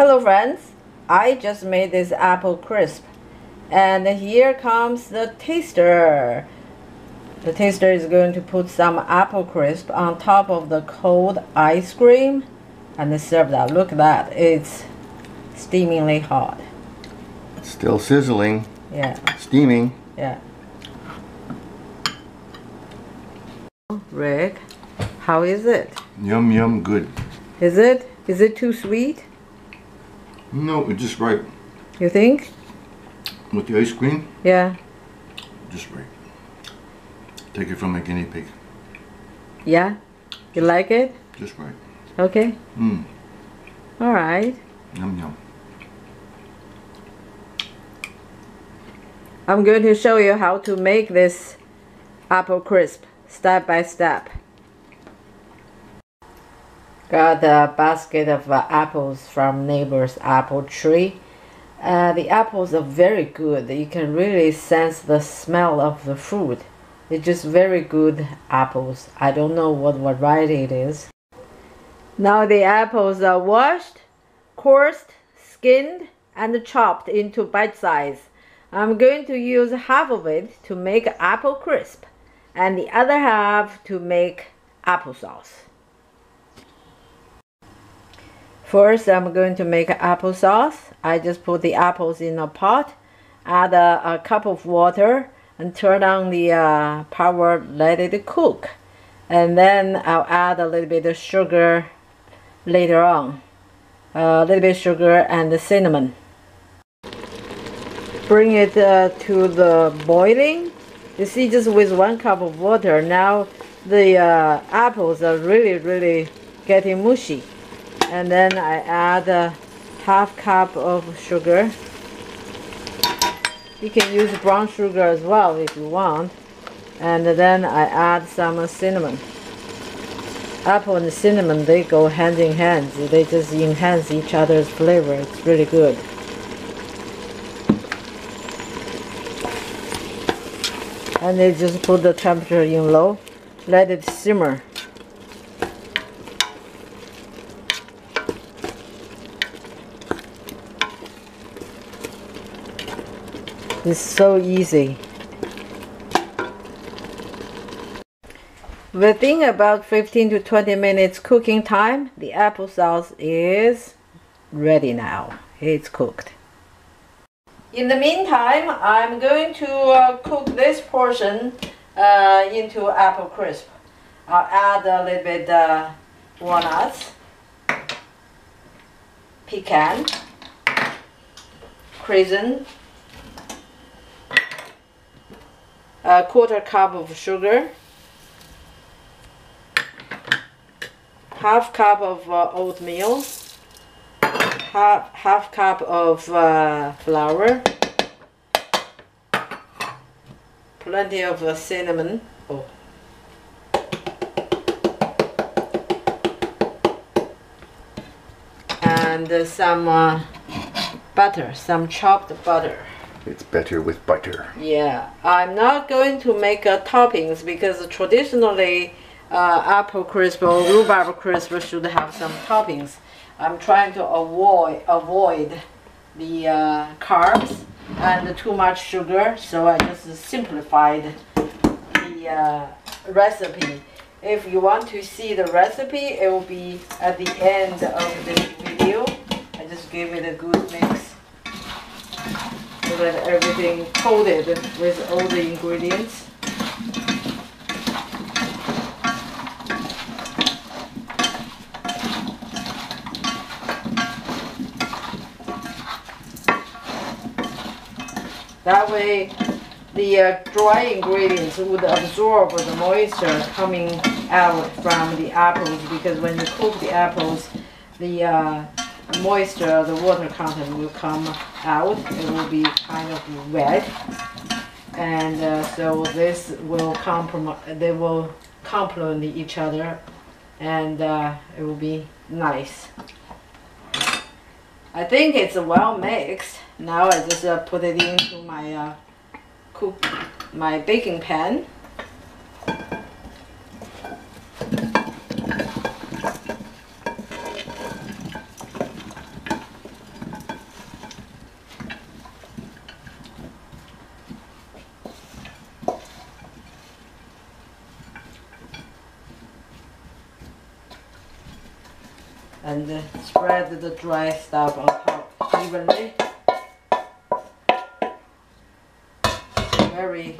Hello friends, I just made this apple crisp and here comes the taster. The taster is going to put some apple crisp on top of the cold ice cream and serve that. Look at that, it's steamingly hot. It's still sizzling. Yeah. Steaming. Yeah. Rick, how is it? Yum yum good. Is it? Is it too sweet? No, it's just right. You think? With the ice cream? Yeah. Just right. Take it from a guinea pig. Yeah? You like it? Just right. Okay. Mm. All right. Yum yum. I'm going to show you how to make this apple crisp step by step. Got a basket of apples from neighbor's apple tree. The apples are very good. You can really sense the smell of the fruit. They're just very good apples. I don't know what variety it is. Now the apples are washed, coarsed, skinned, and chopped into bite size. I'm going to use half of it to make apple crisp and the other half to make applesauce. First, I'm going to make applesauce. I just put the apples in a pot, add a cup of water, and turn on the power, let it cook. And then I'll add a little bit of sugar later on. A little bit of sugar and the cinnamon. Bring it to the boiling. You see, just with one cup of water, now the apples are really getting mushy. And then I add a half cup of sugar. You can use brown sugar as well if you want. And then I add some cinnamon. Apple and cinnamon, they go hand in hand. They just enhance each other's flavor. It's really good. And they just put the temperature in low. Let it simmer. It's so easy. Within about 15 to 20 minutes cooking time, the applesauce is ready now. It's cooked. In the meantime, I'm going to cook this portion into apple crisp. I'll add a little bit walnuts, pecan, craisin, a quarter cup of sugar, half cup of oatmeal, half cup of flour, plenty of cinnamon. Oh. And some butter, some chopped butter. It's better with butter. Yeah, I'm not going to make toppings because traditionally apple crisp or rhubarb crisp should have some toppings. I'm trying to avoid the carbs and too much sugar, so I just simplified the recipe. If you want to see the recipe, it will be at the end of this video. I just gave it a good mix. Let everything coated with all the ingredients. That way the dry ingredients would absorb the moisture coming out from the apples, because when you cook the apples, the moisture, the water content will come out. It will be kind of wet, and so this will complement each other, and it will be nice. I think it's well mixed. Now I just put it into my my baking pan. and spread the dry stuff on top evenly. Very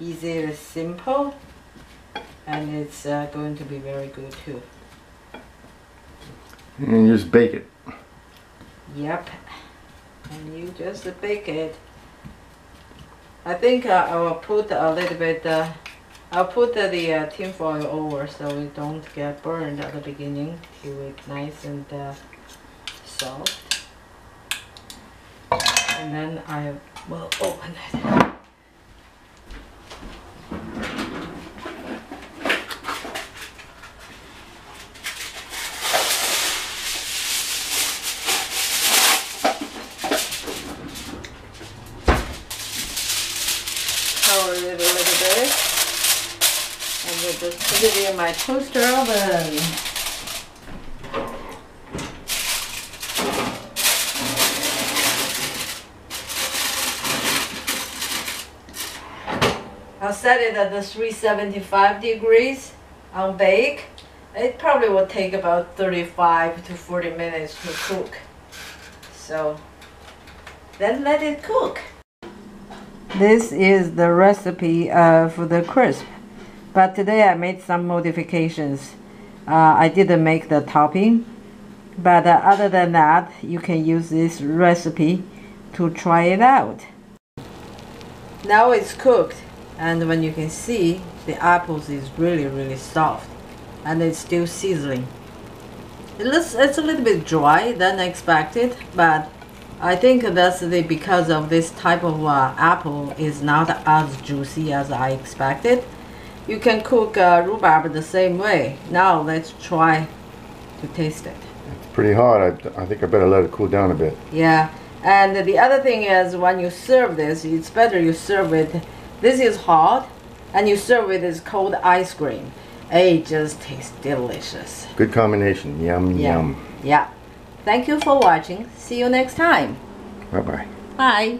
easy and simple, and it's going to be very good too. And you just bake it. Yep, and you just bake it. I think I will put a little bit, I'll put the tin foil over so it don't get burned at the beginning till it's nice and soft. And then I will open it. Just put it in my toaster oven. I'll set it at the 375 degrees. I'll bake. It probably will take about 35 to 40 minutes to cook. So then let it cook. This is the recipe for the crisp. But today I made some modifications. I didn't make the topping, but other than that, you can use this recipe to try it out. Now it's cooked, and when you can see, the apples is really soft, and it's still sizzling. It's a little bit dry than expected, but I think that's because of this type of apple is not as juicy as I expected. You can cook rhubarb the same way. Now let's try to taste it. It's pretty hard. I think I better let it cool down a bit. Yeah, and the other thing is when you serve this, it's better you serve it. This is hot, and you serve it as cold ice cream. It just tastes delicious. Good combination. Yum, yeah. Yum. Yeah. Thank you for watching. See you next time. Bye-bye. Bye.